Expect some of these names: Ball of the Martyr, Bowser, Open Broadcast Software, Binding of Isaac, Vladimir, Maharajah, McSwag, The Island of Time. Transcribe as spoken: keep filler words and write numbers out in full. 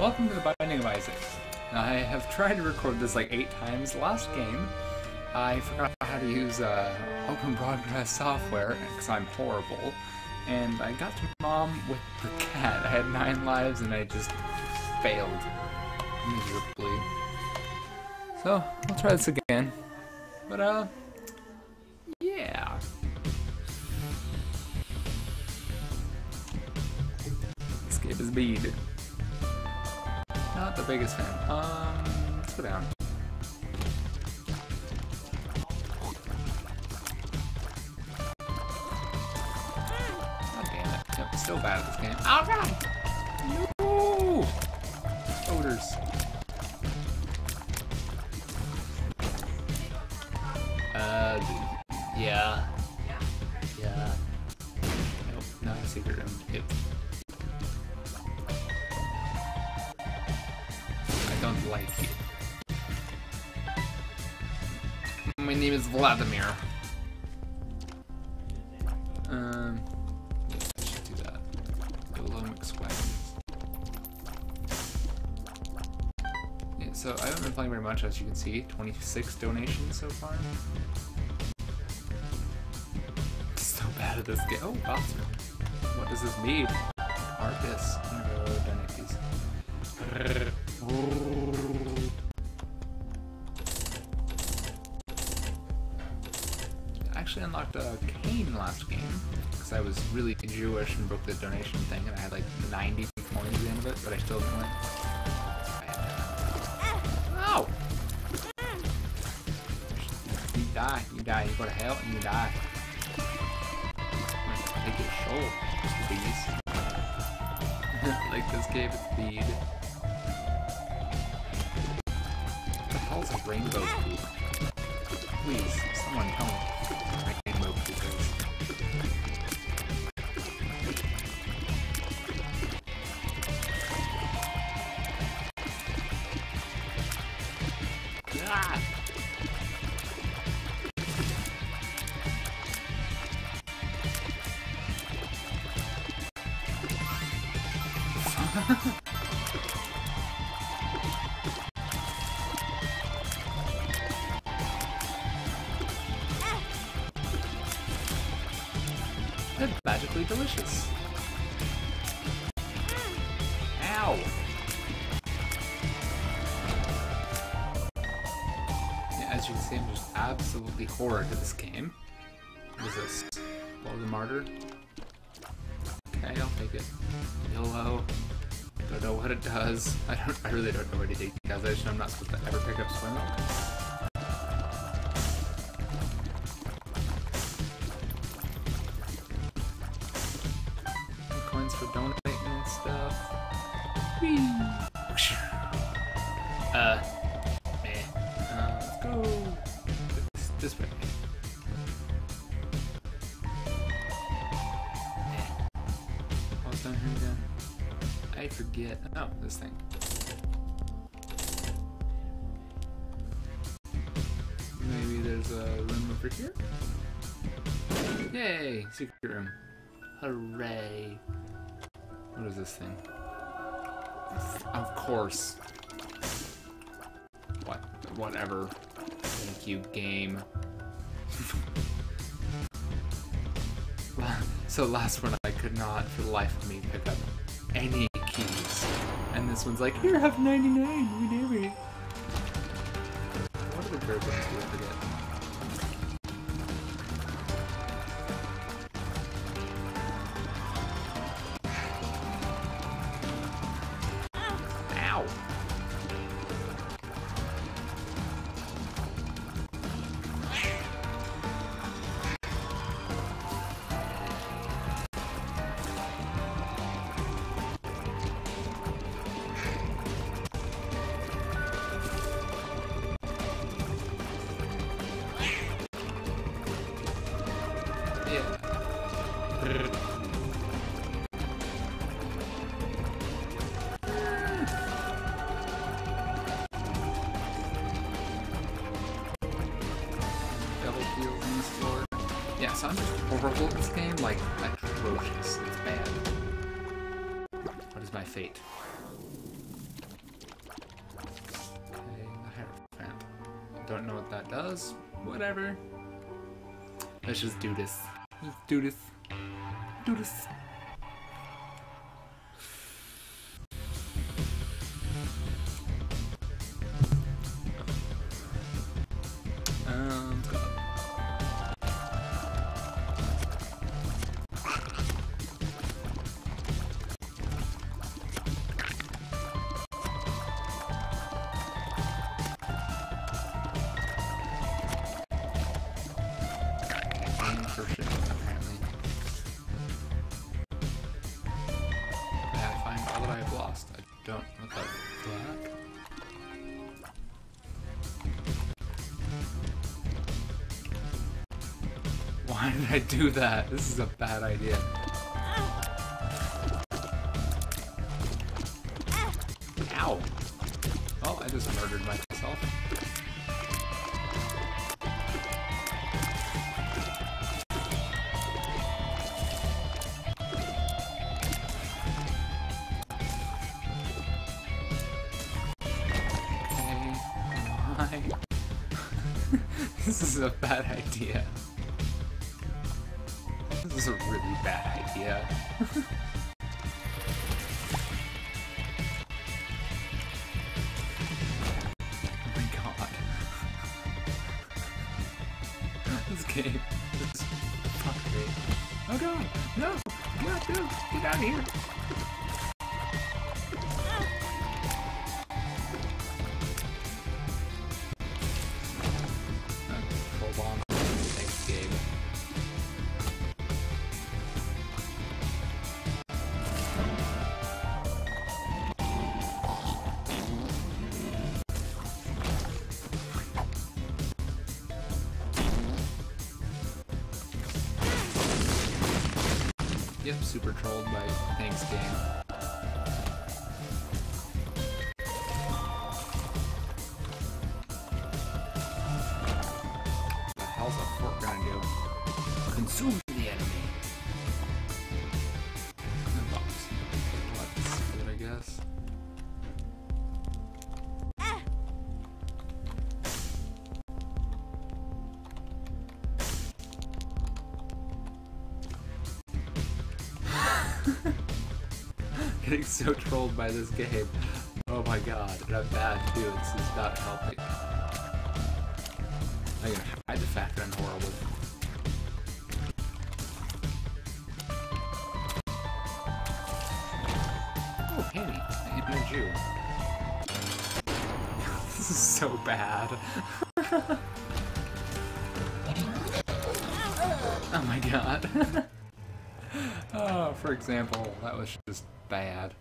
Welcome to the Binding of Isaac. Now, I have tried to record this like eight times. Last game, I forgot how to use uh, Open Broadcast Software, because I'm horrible, and I got to Mom with the cat. I had nine lives and I just failed miserably. So, I'll try this again. But, uh, yeah. Let's get his bead. Not the biggest fan. Um, let's go down. God damn it. Nope, still bad at this game. Alright! No! Odors. Uh, yeah. Yeah. Nope, not a secret room. Ew. I don't like it. My name is Vladimir. Um, yes, I should do that. Go low McSwag. So I haven't been playing very much, as you can see. twenty-six donations so far. So bad at this game. Oh, Bowser. What does this need? Arcus. I'm gonna go donate these. I actually unlocked a cane last game, because I was really Jewish and broke the donation thing, and I had like ninety coins at the end of it, but I still didn't win. You die, you die, you go to hell and you die. Take your soul, just the bees. Like this gave it bead. What the hell is a rainbow poop? Please, someone tell me what a rainbow poop is. Ah! They're magically delicious. Ow! Yeah, as you can see, I'm just absolutely horrid at this game. What is this? Ball of the Martyr? Okay, I'll take it. YOLO. I don't know what it does. I don't. I really don't know what it does. I just know I'm not supposed to ever pick up swim milk. Coins for donating and stuff. Whee! Uh, meh. Uh, let's go this, this way. I was down here again. I forget. Oh, this thing. Maybe there's a room over here? Yay! Secret room. Hooray! What is this thing? Of course. What? Whatever. Thank you, game. So last one I could not, for the life of me, pick up any keys. And this one's like, here, have ninety-nine, we do it. What are the bird ones do I forget? Ow! Yeah, so I'm just horrible at this game, like, atrocious. It's bad. What is my fate? Don't know what that does. Whatever. Let's just do this. Let's do this. Do this. Why did I do that? This is a bad idea. Ow! Oh, I just murdered myself. Okay, why? This is a bad idea. This is a really bad idea. Oh my god. This game is fucking great. Oh god! No! God, no! Get out of here! Yep, super trolled by thanks game. The hell's a fork gonna do? Consume the enemy. The box. That's good, I guess. Getting so trolled by this game. Oh my god, and I'm bad too, this is not helping. I'm gonna hide the fact that I'm horrible. Oh, hey, I hit my Jew. This is so bad. Oh my god. Oh, for example, that was just bad.